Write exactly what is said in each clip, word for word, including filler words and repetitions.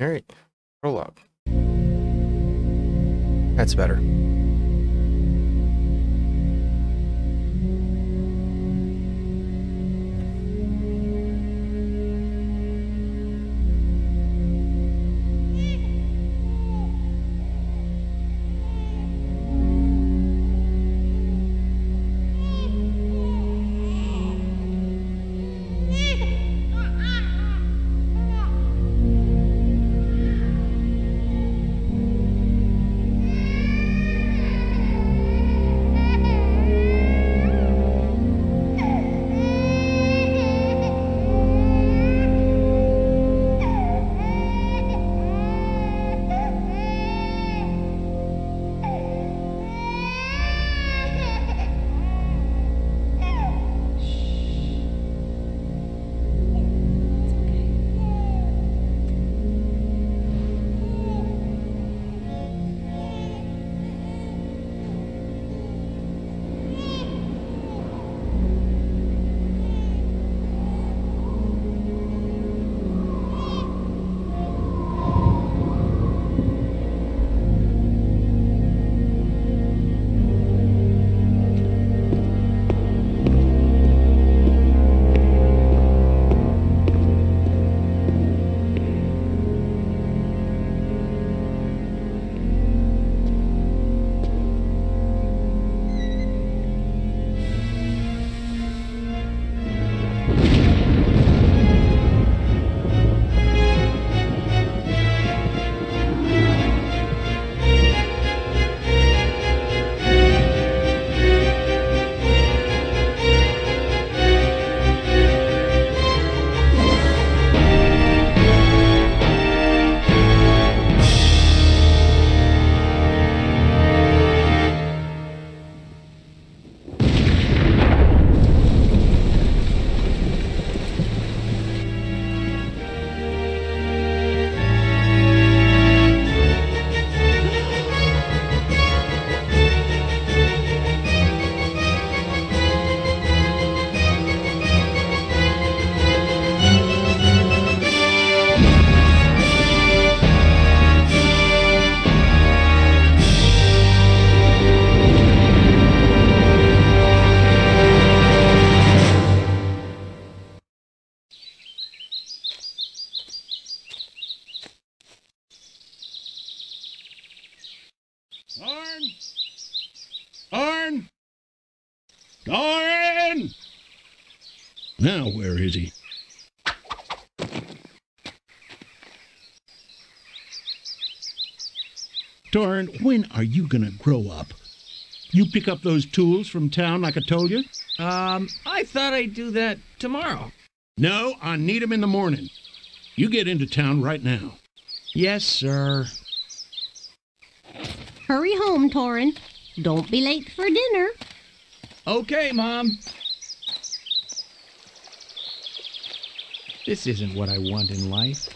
All right, roll up. That's better. Now, where is he? Torin, when are you gonna grow up? You pick up those tools from town like I told you? Um, I thought I'd do that tomorrow. No, I need them in the morning. You get into town right now. Yes, sir. Hurry home, Torin. Don't be late for dinner. Okay, Mom. This isn't what I want in life.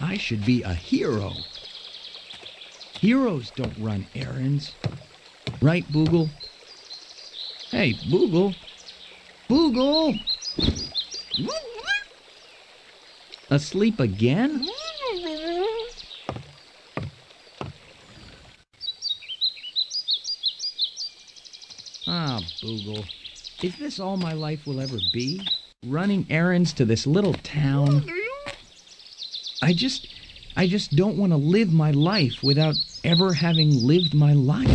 I should be a hero. Heroes don't run errands. Right, Boogle? Hey, Boogle. Boogle! Asleep again? Ah, Boogle. Is this all my life will ever be? Running errands to this little town. I just, I just don't want to live my life without ever having lived my life.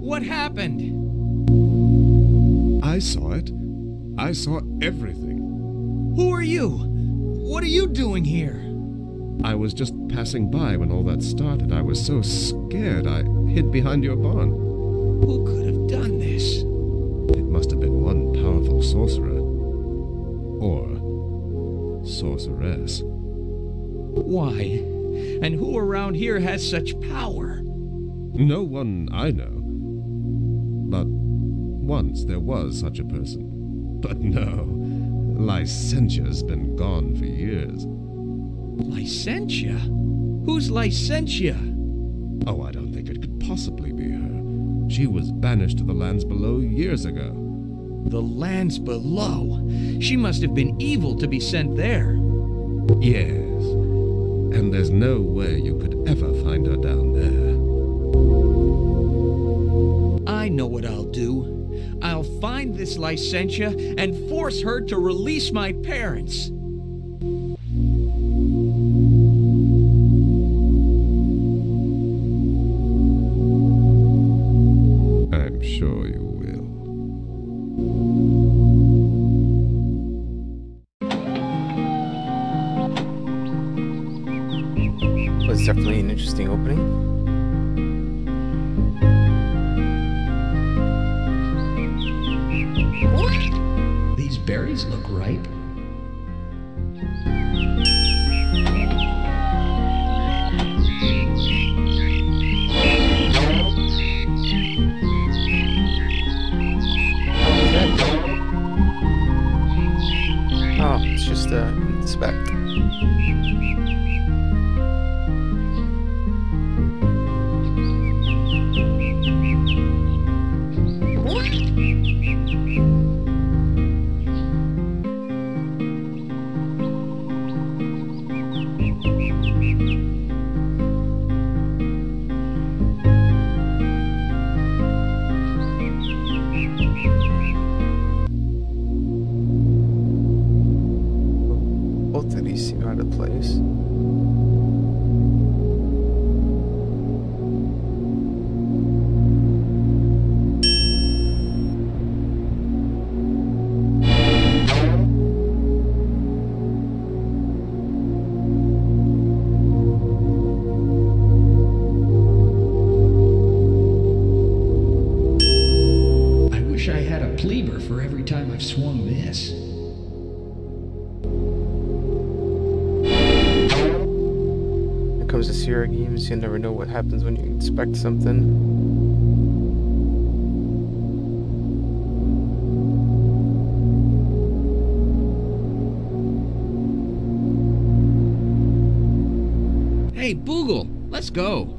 What happened? I saw it. I saw everything. Who are you? What are you doing here? I was just passing by when all that started. I was so scared I hid behind your barn. Who could have done this? It must have been one powerful sorcerer. Or sorceress. Why And who around here has such power? No one I know. But once there was such a person. But no, Licentia's been gone for years. Licentia? Who's Licentia? Oh, I don't think it could possibly be her. She was banished to the lands below years ago. The lands below? She must have been evil to be sent there. Yes, and there's no way you could ever find her down there. I know what I'll do. I'll find this Licentia and force her to release my parents. I'm sure you will. It's definitely an interesting opening. These berries look ripe. Oh, it's just a uh, inspect. You never know what happens when you inspect something. Hey, Boogle, let's go.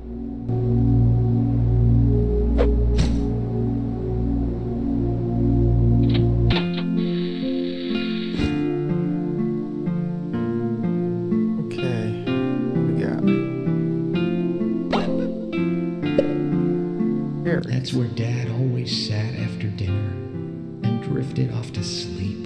That's where Dad always sat after dinner and drifted off to sleep.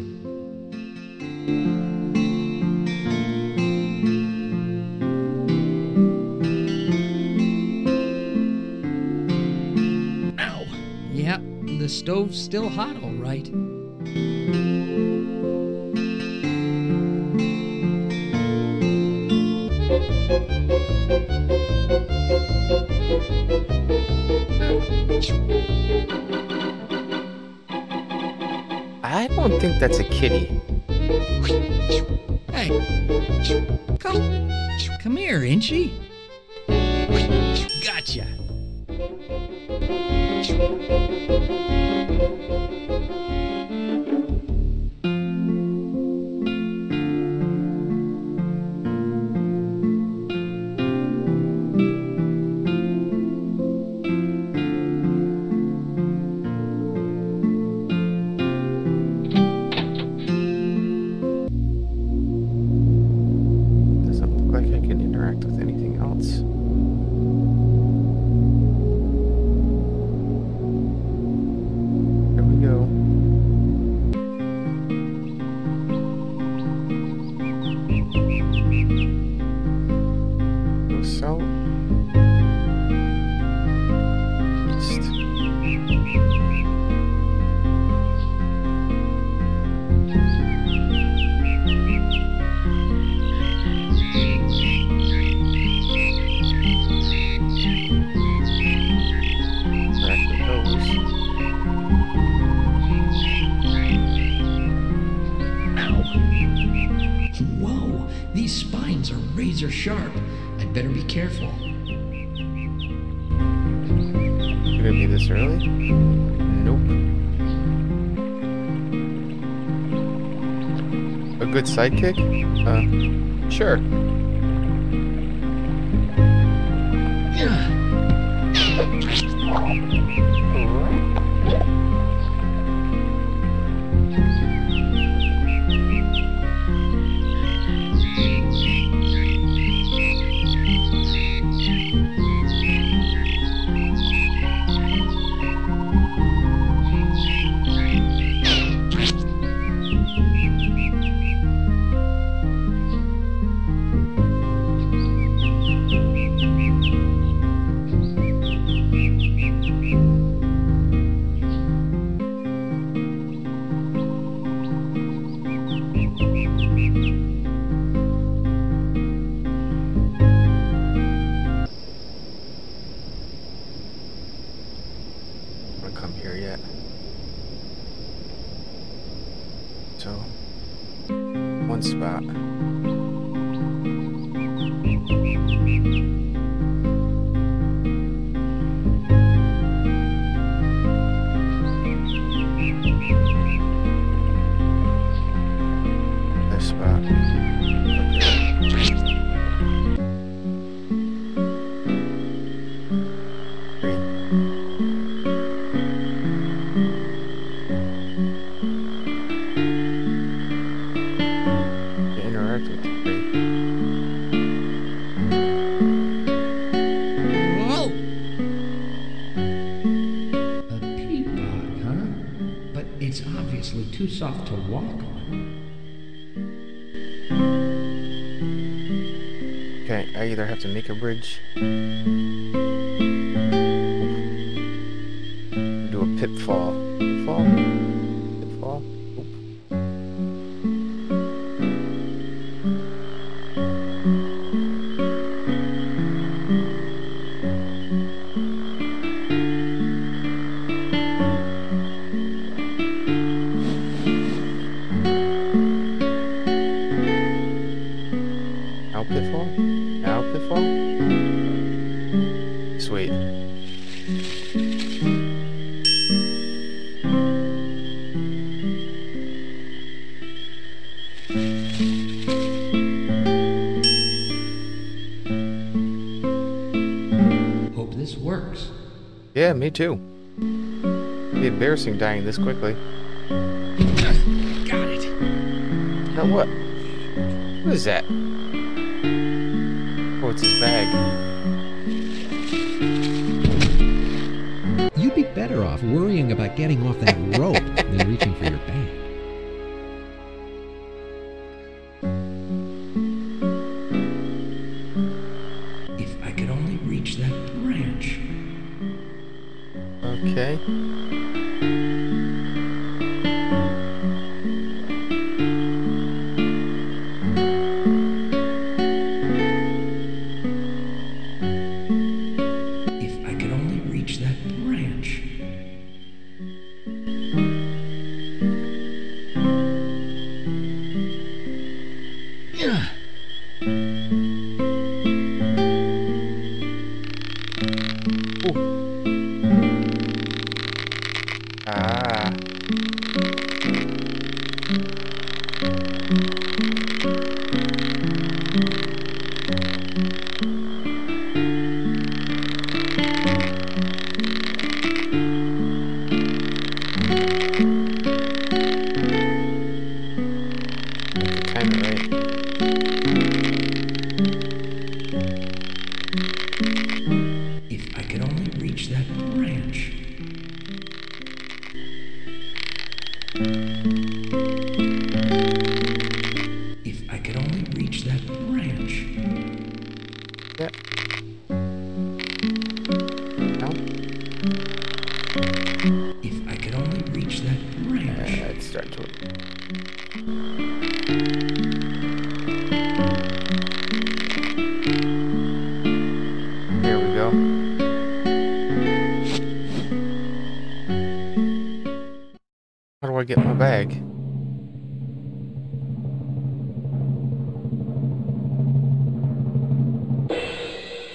Ow! Yep, the stove's still hot, all right. I don't think that's a kitty. Hey, come, come here, Inchie. Gotcha. Go. These spines are razor sharp. I'd better be careful. Could it be this early? Nope. A good sidekick? Uh, sure. Too soft to walk on. Okay, I either have to make a bridge, do a pitfall, pitfall, pitfall. Yeah, me too. It'd be embarrassing dying this quickly. Got it. Now what? What is that? Oh, it's his bag. You'd be better off worrying about getting off that rope than reaching for your bag.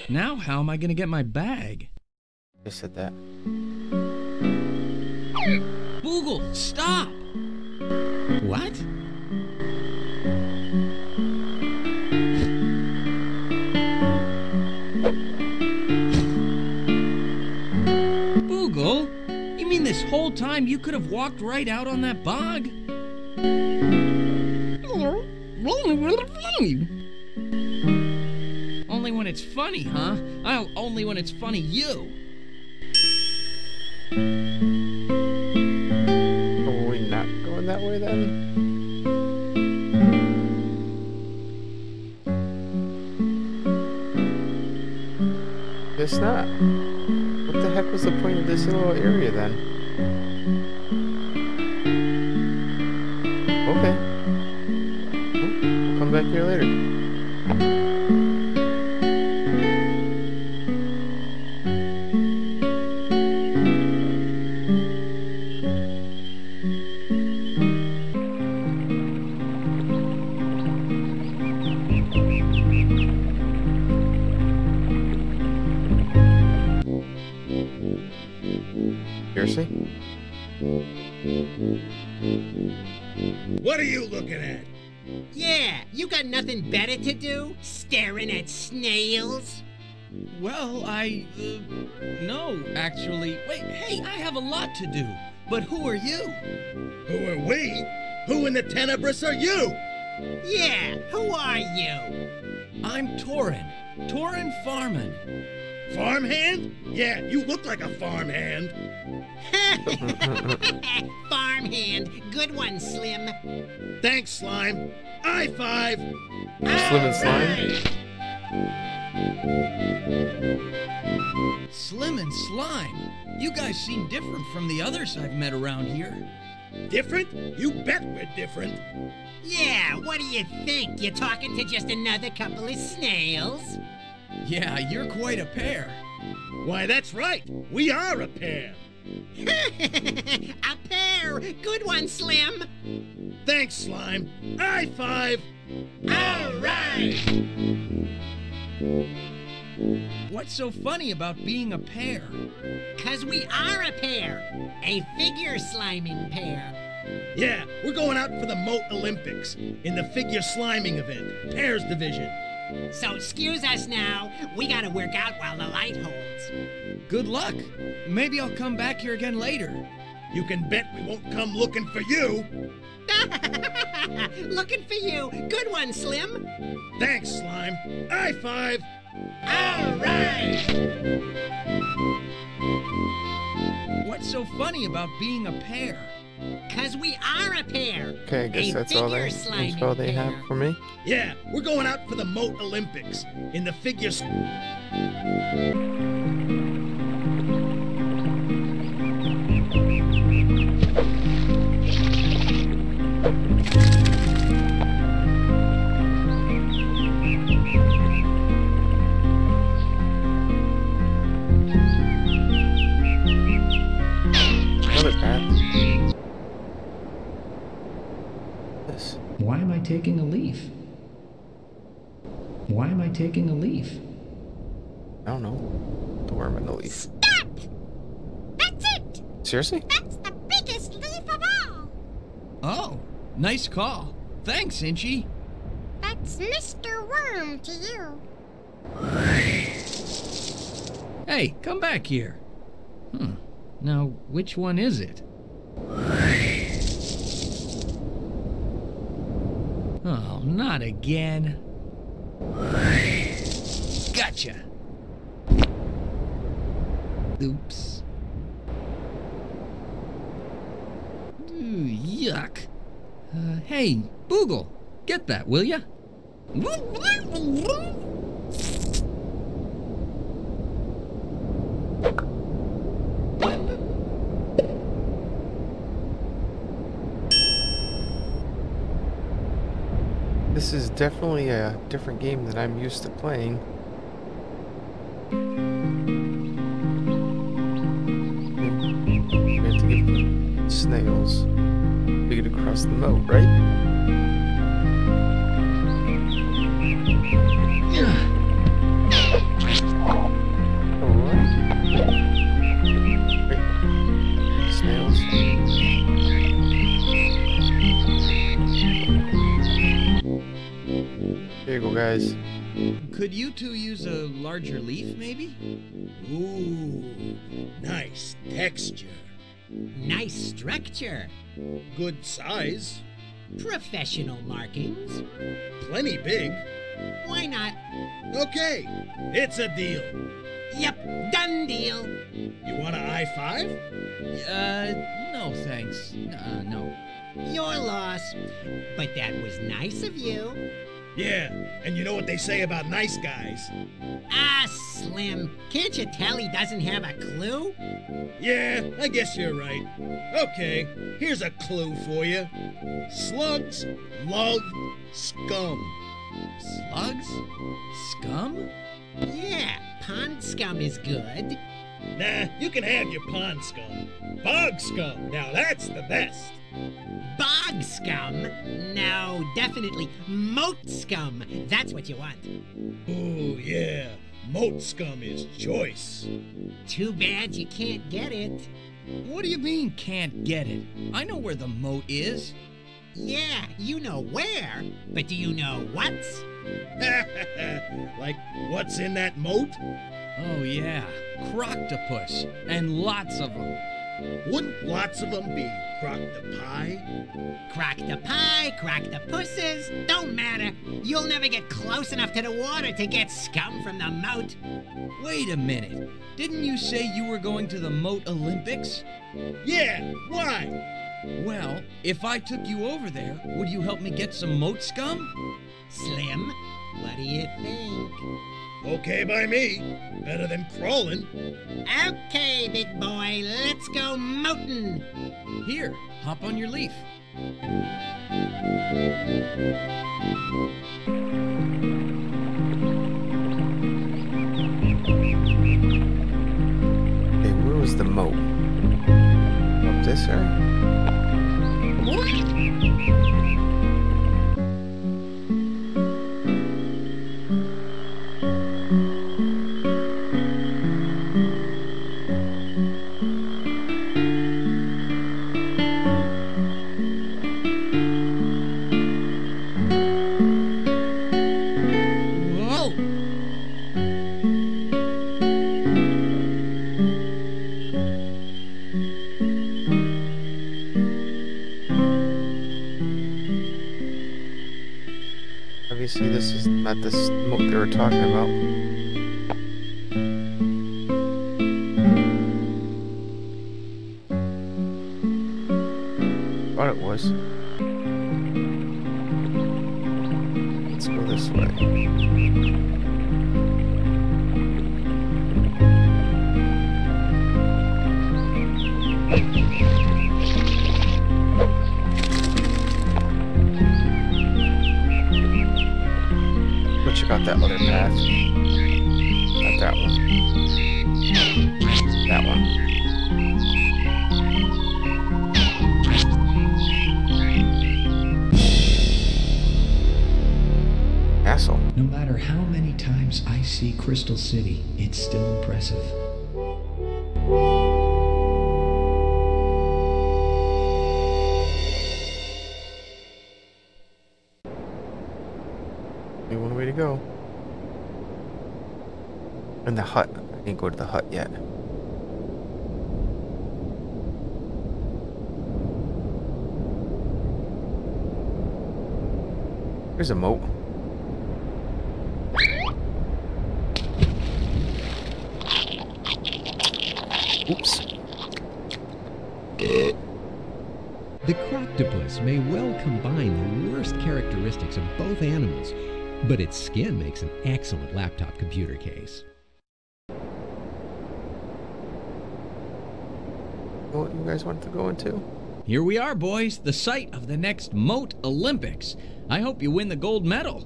Now how am I gonna get my bag? Just said that. Boogle, stop! What? Boogle? You mean this whole time you could have walked right out on that bog? Only when it's funny, huh? I'll only when it's funny, you! Are we not going that way then? Guess not. What the heck was the point of this little area then? Okay. Back here later. Seriously? What are you looking at? Yeah, you got nothing better to do? Staring at snails? Well, I... Uh, no, actually. Wait, hey, I have a lot to do. But who are you? Who are we? Who in the Tenebris are you? Yeah, who are you? I'm Torin. Torin Farman. Farmhand? Yeah, you look like a farmhand. Farmhand. Good one, Slim. Thanks, Slime. High five. Slim and Slime? Slim and Slime? You guys seem different from the others I've met around here. Different? You bet we're different. Yeah, what do you think? You're talking to just another couple of snails? Yeah, you're quite a pair. Why, that's right. We are a pair. A pair! Good one, Slim! Thanks, Slime. High five! All right! What's so funny about being a pair? 'Cause we are a pair. A figure sliming pair. Yeah, we're going out for the Moat Olympics in the figure sliming event, pairs division. So excuse us now. We gotta work out while the light holds. Good luck. Maybe I'll come back here again later. You can bet we won't come looking for you. Looking for you. Good one, Slim. Thanks, Slime. High five. All right. What's so funny about being a pair? 'Cause we are a pair. Okay, I guess that's all, they, that's all they have for me. Yeah, we're going out for the Moat Olympics in the figures. Why am I taking a leaf? Why am I taking a leaf? I don't know. The worm and the leaf. Stop! That's it! Seriously? That's the biggest leaf of all! Oh, nice call. Thanks, Inchie. That's Mister Worm to you. Hey, come back here. Hmm. Now, which one is it? Oh, not again. Gotcha. Oops. Ooh, yuck. Uh, hey, Boogle, get that, will ya? This is definitely a different game than I'm used to playing. We have to get the snails to get across the moat, right? Yeah. Here you go, guys. Could you two use a larger leaf, maybe? Ooh, nice texture. Nice structure. Good size. Professional markings. Plenty big. Why not? Okay, it's a deal. Yep, done deal. You want a high five? Uh, no thanks. Uh, no. Your loss. But that was nice of you. Yeah, and you know what they say about nice guys. Ah, Slim, can't you tell he doesn't have a clue? Yeah, I guess you're right. Okay, here's a clue for you. Slugs love scum. Slugs? Scum? Yeah, pond scum is good. Nah, you can have your pond scum. Bog scum, now that's the best. Bog scum? No, definitely moat scum. That's what you want. Ooh, yeah. Moat scum is choice. Too bad you can't get it. What do you mean, can't get it? I know where the moat is. Yeah, you know where, but do you know what's? Like, what's in that moat? Oh, yeah. Croctopus. And lots of them. Wouldn't lots of them be Croctopi? Croctopi, Croctopuses, don't matter. You'll never get close enough to the water to get scum from the moat. Wait a minute. Didn't you say you were going to the Moat Olympics? Yeah, why? Well, if I took you over there, would you help me get some moat scum? Slim, what do you think? Okay by me. Better than crawling. Okay, big boy. Let's go mountain. Here, hop on your leaf. Hey, where was the moat? Up this way? See, this is not the smoke they were talking about. Thought it was. Let's go this way. Check out that other path. Not that one. That one. Castle. No matter how many times I see Crystal City, it's still impressive. Go. And the hut. I didn't go to the hut yet. Here's a moat. Oops. The Croctopus may well combine the worst characteristics of both animals, but its skin makes an excellent laptop computer case. What you guys want to go into? Here we are, boys, the site of the next Moat Olympics. I hope you win the gold medal.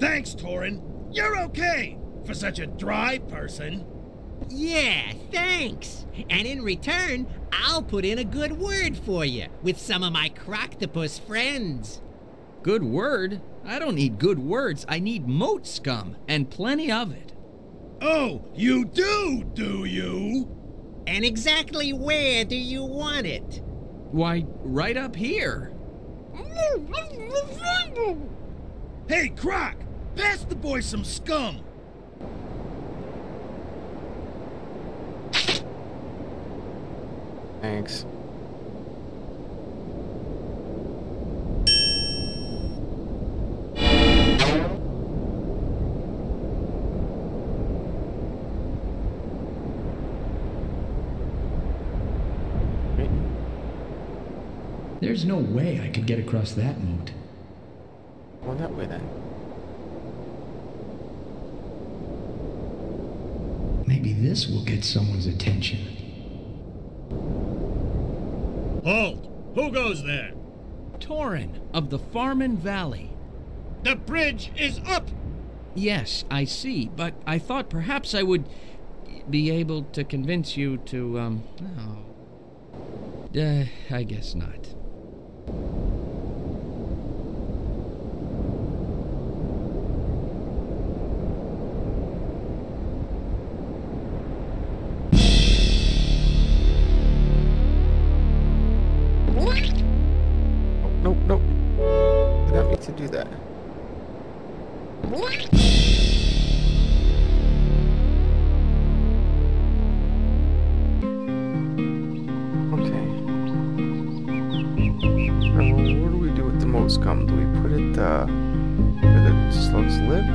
Thanks, Torin. You're okay for such a dry person. Yeah, thanks. And in return, I'll put in a good word for you with some of my Croctopus friends. Good word? I don't need good words. I need moat scum, and plenty of it. Oh, you do, do you? And exactly where do you want it? Why, right up here. Hey, Croc, Pass the boy some scum! Thanks. There's no way I could get across that moat. Well, that way then. Maybe this will get someone's attention. Halt! Who goes there? Torin of the Farman Valley. The bridge is up! Yes, I see, but I thought perhaps I would be able to convince you to, um... Oh. Uh, I guess not. Nope, nope. I don't need to do that. Scum, do we put it uh, where the slugs lived?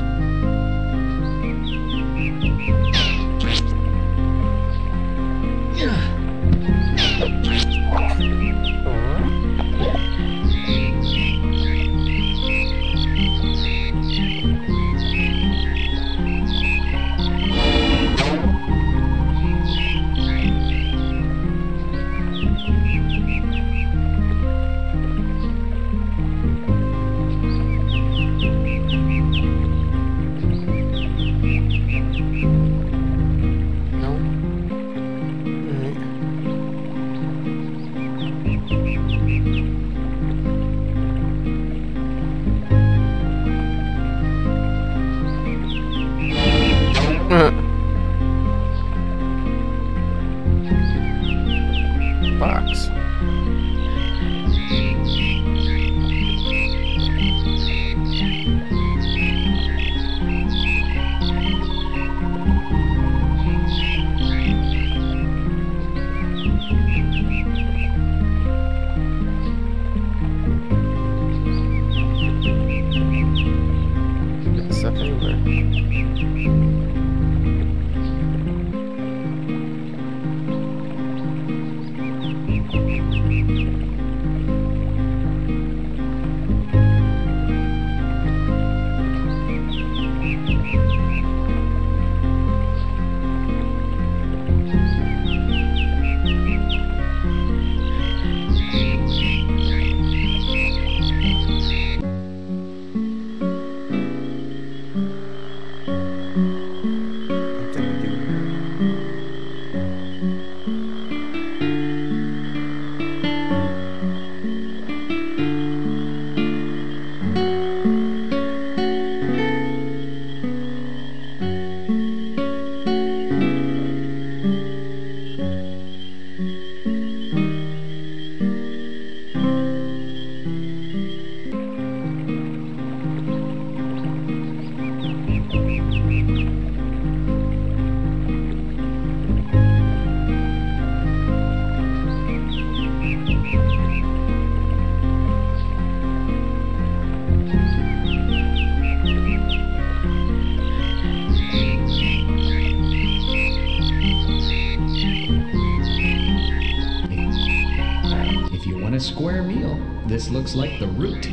This looks like the route.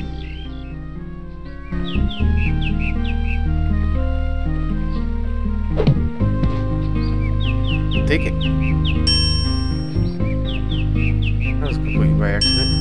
Take it. That was completely by accident.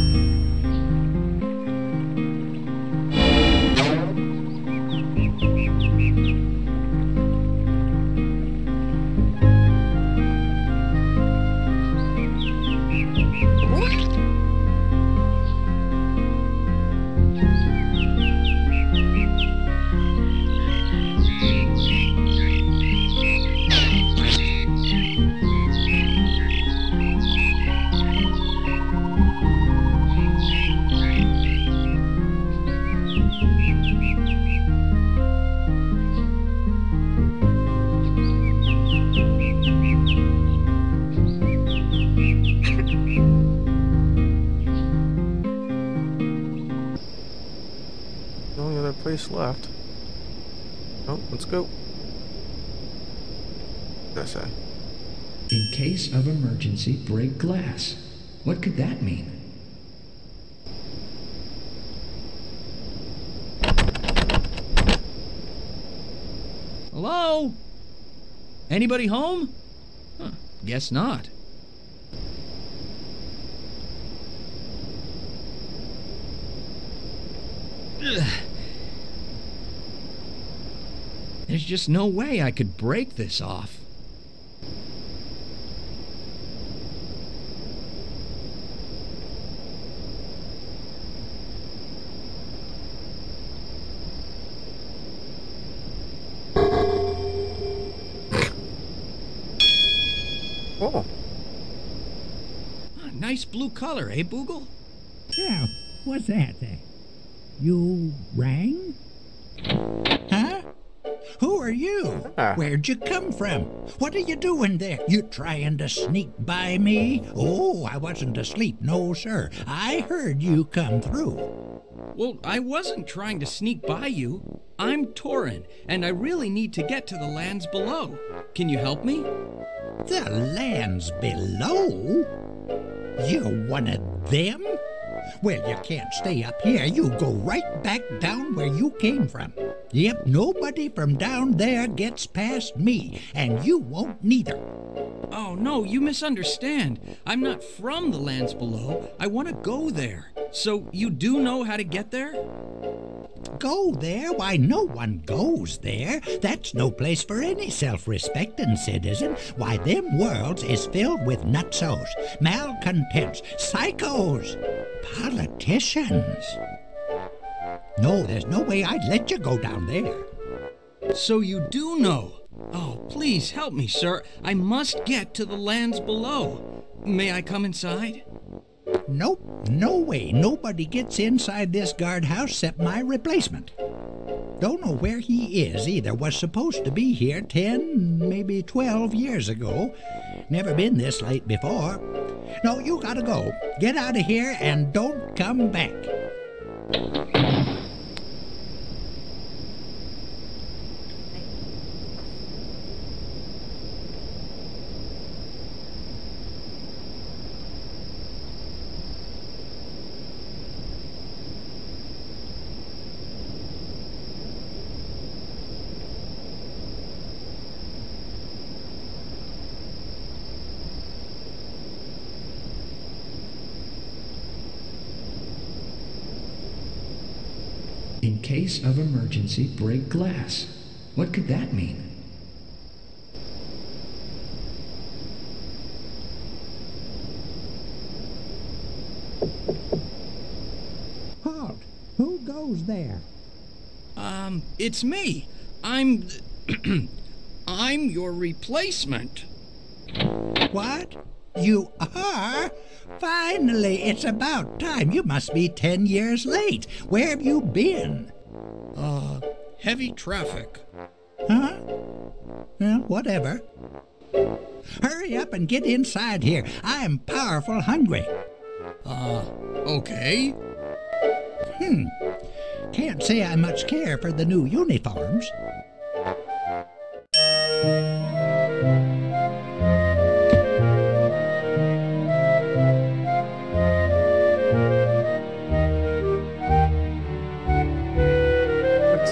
The only other place left. Oh, let's go. What did I say? In case of emergency, break glass. What could that mean? Hello? Anybody home? Huh, guess not. Ugh. There's just no way I could break this off. Nice blue color, eh, Boogle? Yeah, what's that thing? You rang? Huh? Who are you? Ah. Where'd you come from? What are you doing there? You trying to sneak by me? Oh, I wasn't asleep, no sir. I heard you come through. Well, I wasn't trying to sneak by you. I'm Torin, and I really need to get to the lands below. Can you help me? The lands below? You're one of them? Well, you can't stay up here. You go right back down where you came from. Yep, nobody from down there gets past me, and you won't neither. Oh, no, you misunderstand. I'm not from the lands below. I want to go there. So you do know how to get there? Go there? Why, no one goes there. That's no place for any self-respecting citizen. Why, them worlds is filled with nutsos, malcontents, psychos, politicians. No, there's no way I'd let you go down there. So you do know? Oh, please help me, sir. I must get to the lands below. May I come inside? Nope, no way. Nobody gets inside this guardhouse except my replacement. Don't know where he is either. Was supposed to be here ten, maybe twelve years ago. Never been this late before. No, you gotta go. Get out of here and don't come back. In case of emergency, break glass. What could that mean? Halt! Who goes there? Um, it's me. I'm... I'm your replacement. What? You are? Finally, it's about time. You must be ten years late. Where have you been? Uh, heavy traffic. Huh? Well, whatever. Hurry up and get inside here. I'm powerful hungry. Uh, okay. Hmm. Can't say I much care for the new uniforms.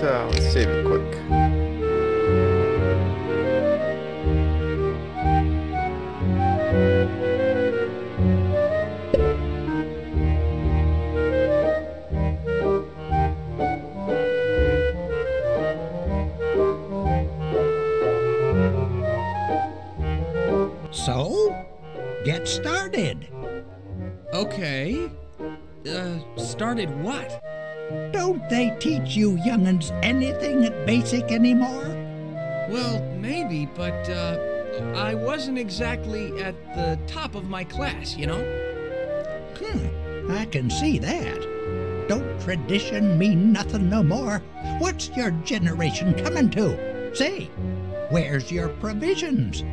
Uh, let's save it quick. So, get started. Okay. Uh, started what? Don't they teach you young'uns anything at basic anymore? Well, maybe, but uh, I wasn't exactly at the top of my class, you know? Hmm, I can see that. Don't tradition mean nothing no more? What's your generation coming to? Say, where's your provisions?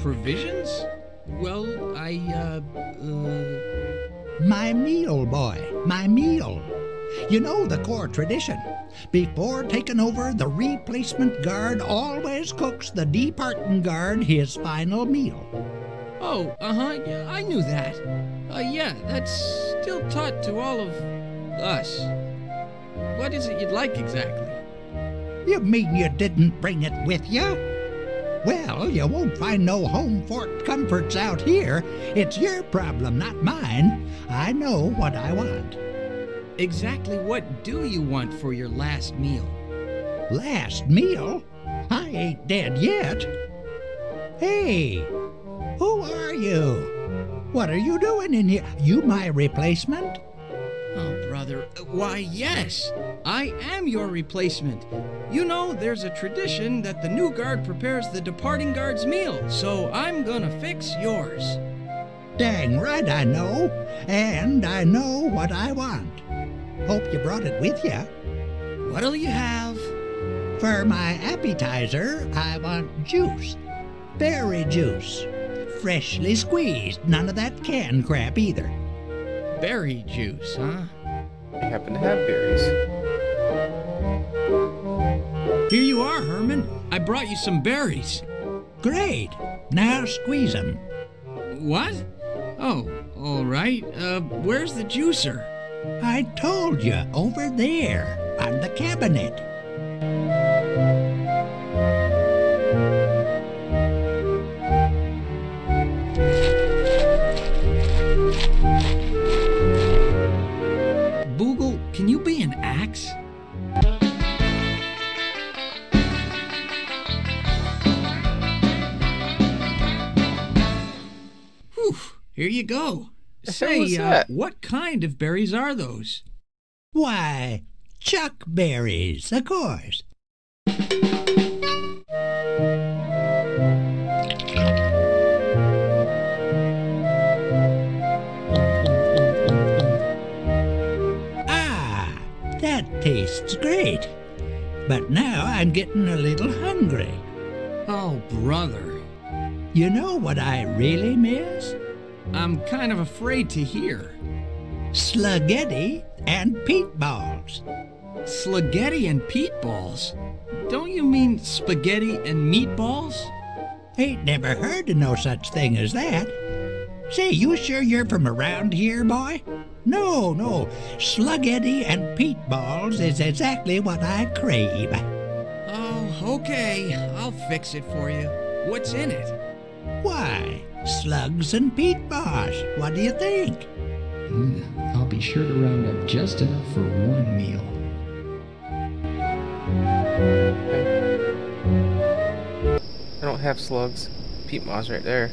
Provisions? Well, I, uh... uh... My meal, boy, my meal. You know the core tradition. Before taking over, the replacement guard always cooks the departing guard his final meal. Oh, uh-huh, yeah, I knew that. Uh, yeah, that's still taught to all of us. What is it you'd like exactly? You mean you didn't bring it with you? Well, you won't find no home fort comforts out here. It's your problem, not mine. I know what I want. Exactly what do you want for your last meal? Last meal? I ain't dead yet. Hey, who are you? What are you doing in here? You my replacement? Oh, brother, why yes, I am your replacement. You know, there's a tradition that the new guard prepares the departing guard's meal, so I'm gonna fix yours. Dang right I know, and I know what I want. Hope you brought it with you. What'll you have? For my appetizer, I want juice. Berry juice. Freshly squeezed. None of that canned crap either. Berry juice, huh? I happen to have berries. Here you are, Herman. I brought you some berries. Great. Now squeeze them. What? Oh, all right. Uh, where's the juicer? I told you, over there, on the cabinet. Boogle, can you be an axe? Whew, here you go. Say, uh, what kind of berries are those? Why, chuck berries, of course. Ah, that tastes great. But now I'm getting a little hungry. Oh, brother. You know what I really miss? I'm kind of afraid to hear. Sluggetti and peatballs. Sluggetti and peatballs? Don't you mean spaghetti and meatballs? Ain't never heard of no such thing as that. Say, you sure you're from around here, boy? No, no. Sluggetti and peatballs is exactly what I crave. Oh, okay. I'll fix it for you. What's in it? Why? Slugs and peat bosh. What do you think? Mm, I'll be sure to round up just enough for one meal. I don't have slugs. Peat moss right there.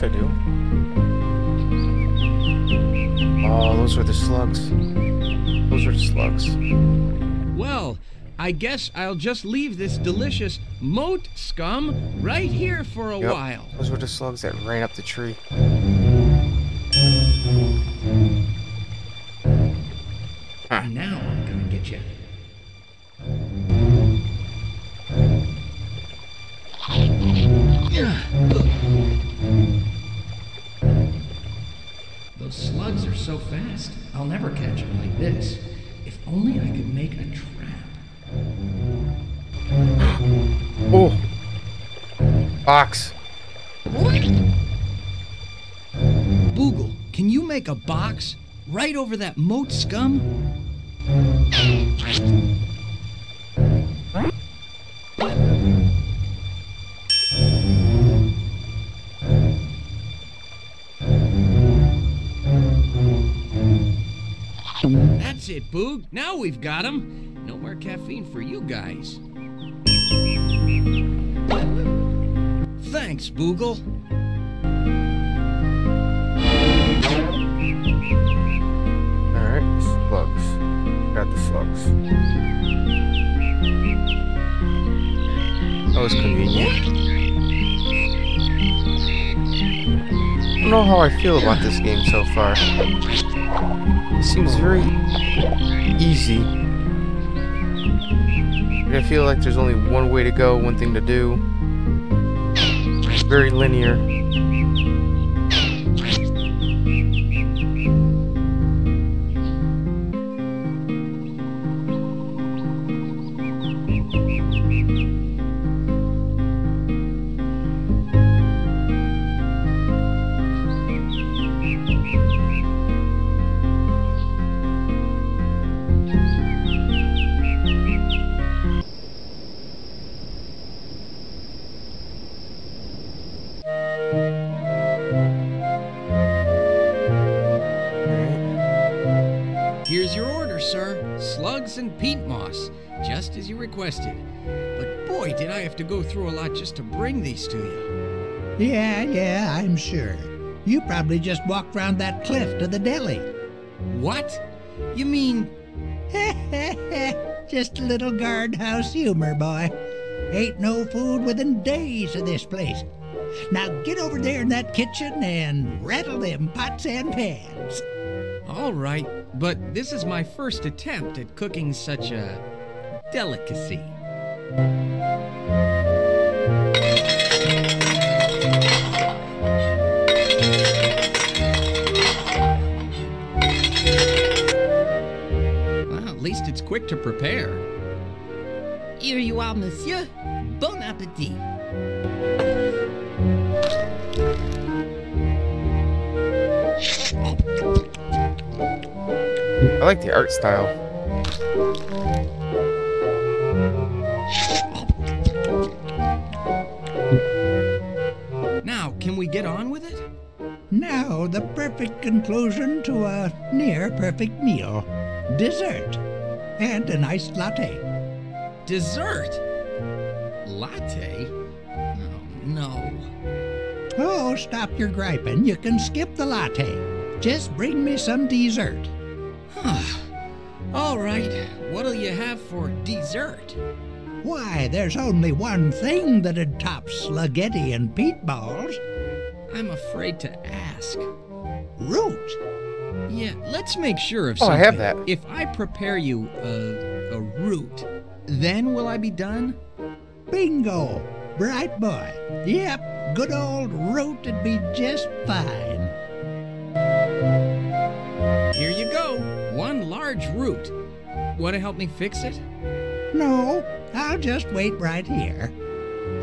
I do. Oh, those were the slugs. Those were the slugs. Well, I guess I'll just leave this delicious moat scum right here for a yep. while. Those were the slugs that ran up the tree. Huh. Now I'm gonna get you. Those slugs are so fast, I'll never catch them like this. If only I could make a trap. Oh! Box. Boogle, can you make a box right over that moat scum? That's it, Boog. Now we've got him. No more caffeine for you guys. Thanks, Boogle. Alright, slugs. Got the slugs. That was convenient. I don't know how I feel about this game so far. It seems very easy. I feel like there's only one way to go, one thing to do. Very linear. Requested. But boy, did I have to go through a lot just to bring these to you. Yeah, yeah, I'm sure. You probably just walked round that cliff to the deli. What? You mean... Just a little guardhouse humor, boy. Ain't no food within days of this place. Now get over there in that kitchen and rattle them pots and pans. All right, but this is my first attempt at cooking such a... delicacy. Well, at least it's quick to prepare. Here you are, monsieur. Bon appétit. I like the art style. Can we get on with it? Now, the perfect conclusion to a near-perfect meal. Dessert. And an iced latte. Dessert? Latte? Oh, no. Oh, stop your griping. You can skip the latte. Just bring me some dessert. Huh. All right. What'll you have for dessert? Why, there's only one thing that'd top sluggetti and peat balls. I'm afraid to ask. Root? Yeah, let's make sure of something. Oh, I have that. If I prepare you a, a root, then will I be done? Bingo! Bright boy. Yep, good old root would be just fine. Here you go. One large root. Want to help me fix it? No, I'll just wait right here.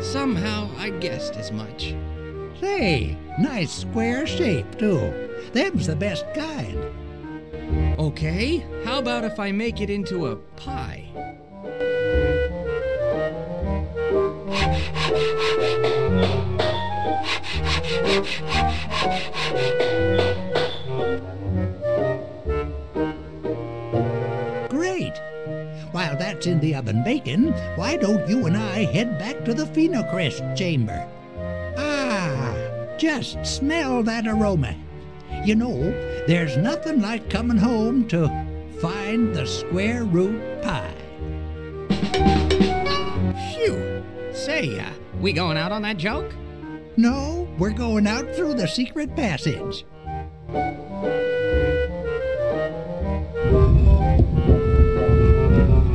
Somehow I guessed as much. Say, nice square shape, too. Them's the best kind. Okay, how about if I make it into a pie? Great! While that's in the oven baking, why don't you and I head back to the Phenocryst chamber? Just smell that aroma. You know, There's nothing like coming home to find the square root pi. Phew! Say, uh, we going out on that joke? No, we're going out through the secret passage.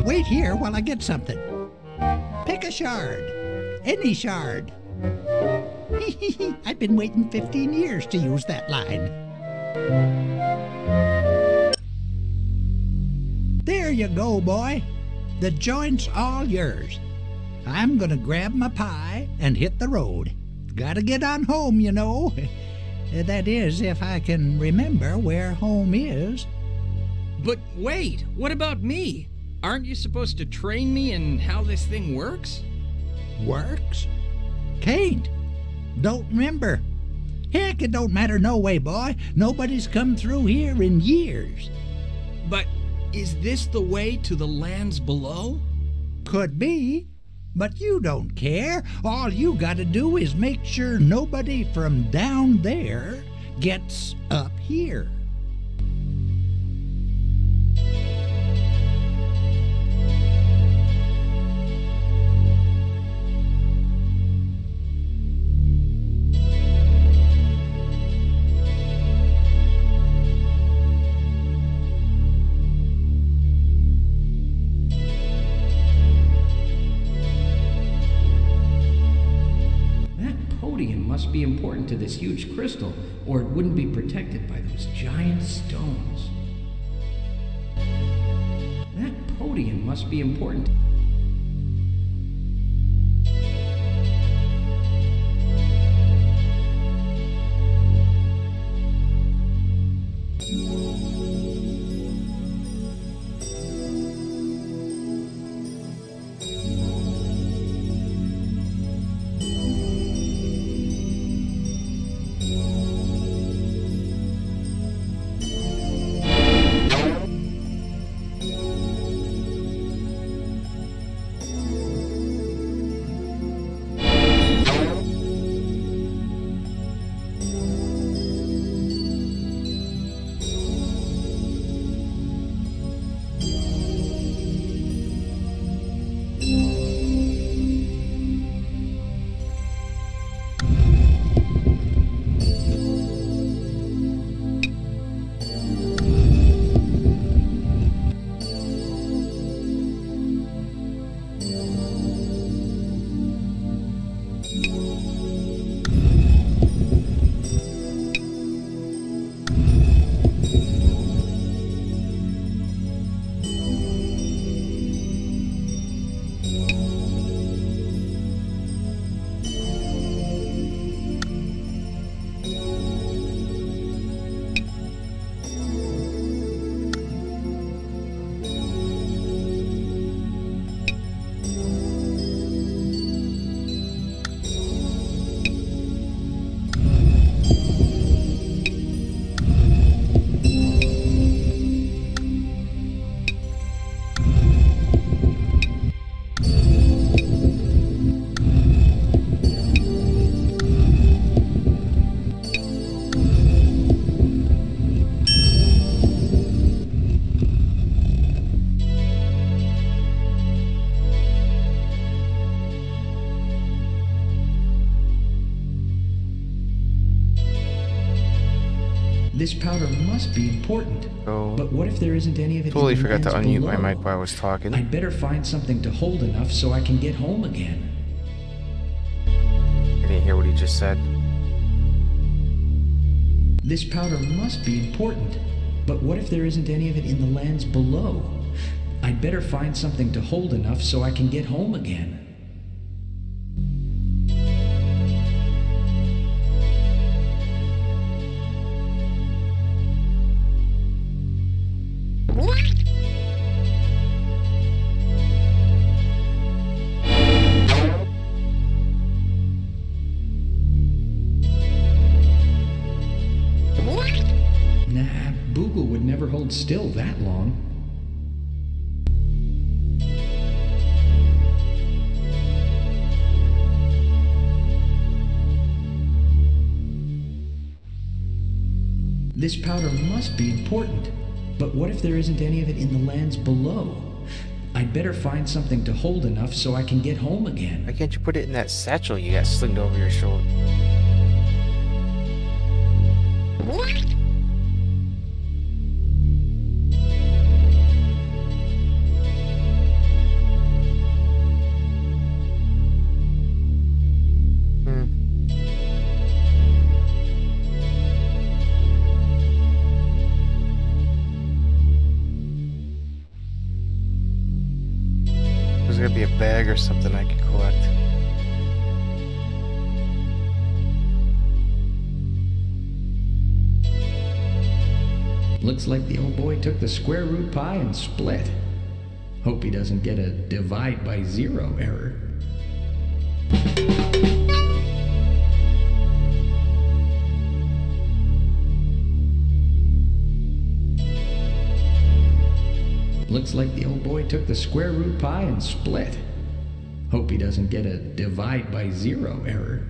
Wait here while I get something. Pick a shard. Any shard. I've been waiting fifteen years to use that line. There you go, boy. The joint's all yours. I'm gonna grab my pie and hit the road. Gotta get on home, you know. That is, if I can remember where home is. But wait, what about me? Aren't you supposed to train me in how this thing works? Works? Can't. Don't remember. Heck, it don't matter no way, boy. Nobody's come through here in years. But is this the way to the lands below? Could be. But you don't care. All you gotta do is make sure nobody from down there gets up here. Be important to this huge crystal, or it wouldn't be protected by those giant stones. That podium must be important. This powder must be important. Oh, but what if there isn't any of it? Totally forgot to unmute my mic while I was talking. I'd better find something to hold enough so I can get home again. I didn't hear what he just said. This powder must be important. But what if there isn't any of it in the lands below? I'd better find something to hold enough so I can get home again. Still that long. This powder must be important, but what if there isn't any of it in the lands below? I'd better find something to hold enough so I can get home again. Why can't you put it in that satchel you got slinged over your shoulder? Or something I could collect. Looks like the old boy took the square root pie and split. Hope he doesn't get a divide by zero error. Looks like the old boy took the square root pie and split. Hope he doesn't get a divide by zero error.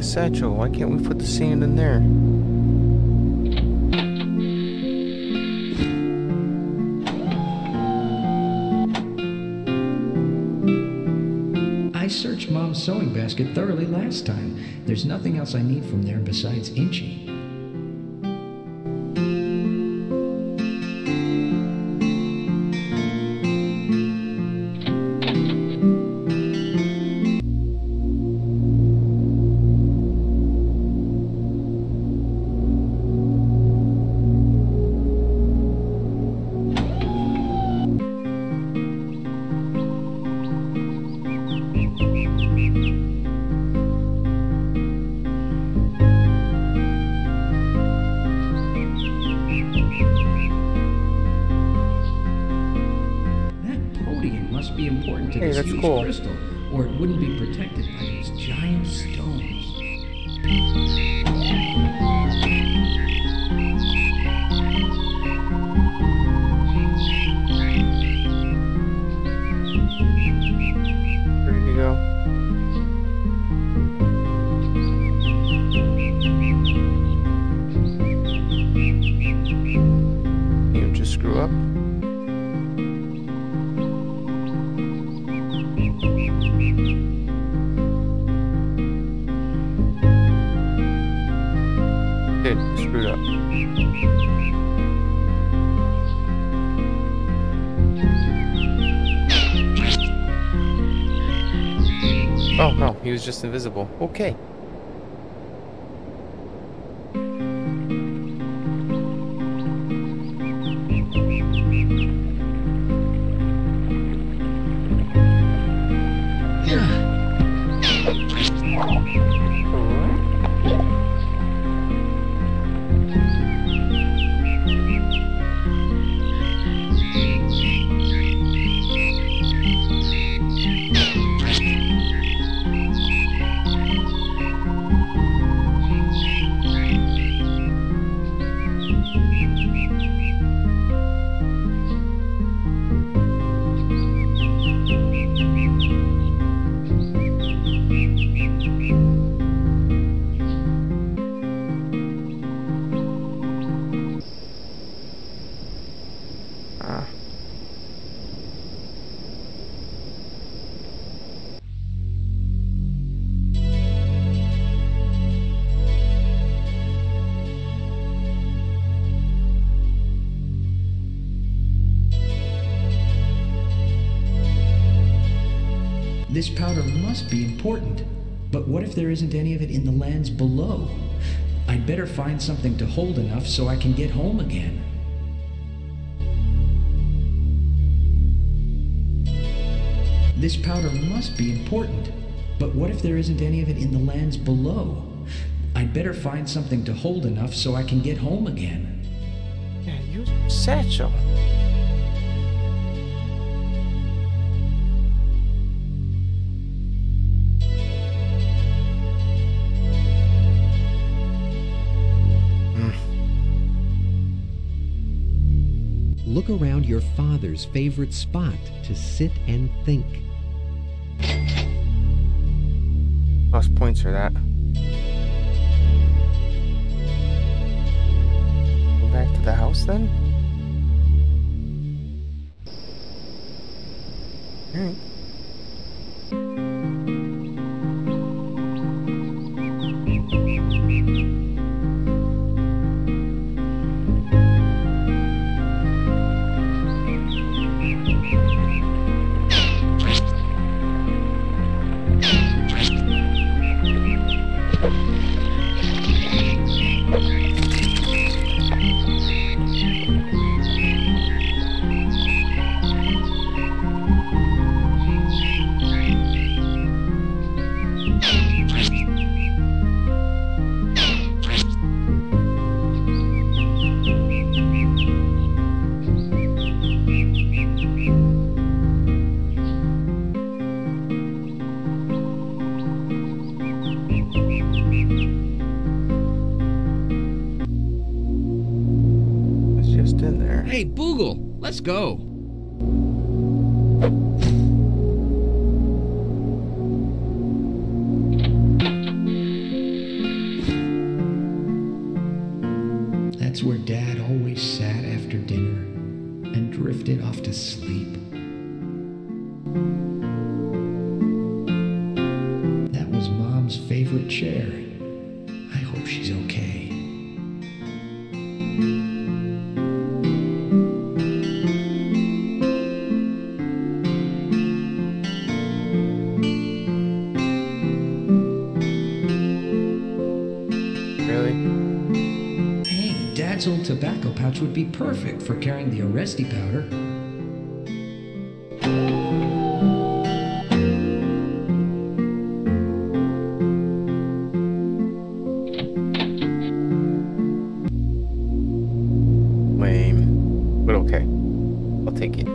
Satchel, why can't we put the sand in there? I searched Mom's sewing basket thoroughly last time. There's nothing else I need from there besides Inchie. up. It screwed up. Oh no, he was just invisible. Okay. This powder must be important, but what if there isn't any of it in the lands below? I'd better find something to hold enough so I can get home again. This powder must be important, but what if there isn't any of it in the lands below? I'd better find something to hold enough so I can get home again. Yeah, use satchel. Look around your father's favorite spot to sit and think. Lost points for that. Go back to the house then? Alright. Hey, Boogle, let's go. That's where Dad always sat after dinner and drifted off to sleep. That was Mom's favorite chair. I hope she's okay. Tobacco pouch would be perfect for carrying the Arresti powder. Lame, but okay. I'll take it.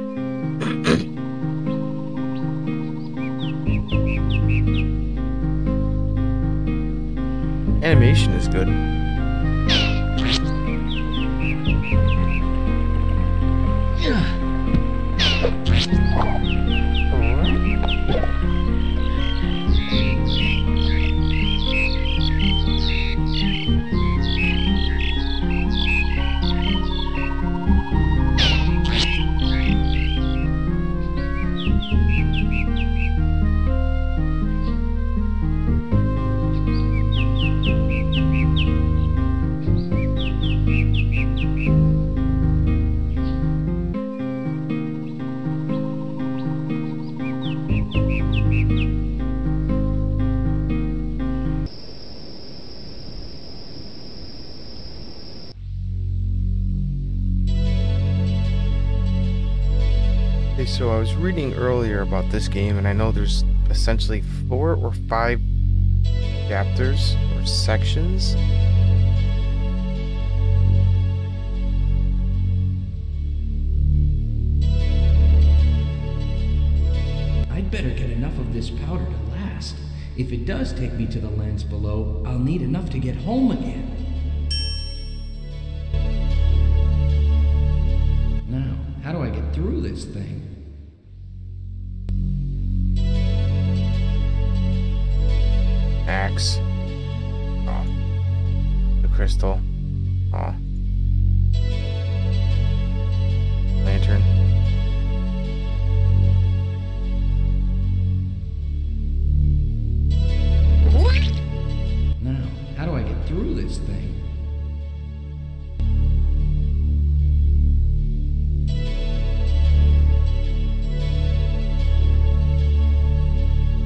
Animation is good. Okay, so I was reading earlier about this game, and I know there's essentially four or five chapters or sections. I'd better get enough of this powder to last. If it does take me to the lands below, I'll need enough to get home again. Now, how do I get through this thing? Axe. Oh. The crystal. Oh. Lantern. Now, how do I get through this thing?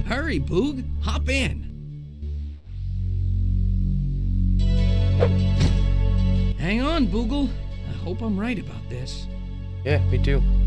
Hurry, Boog! Hop in! Hang on, Boogle. I hope I'm right about this. Yeah, me too.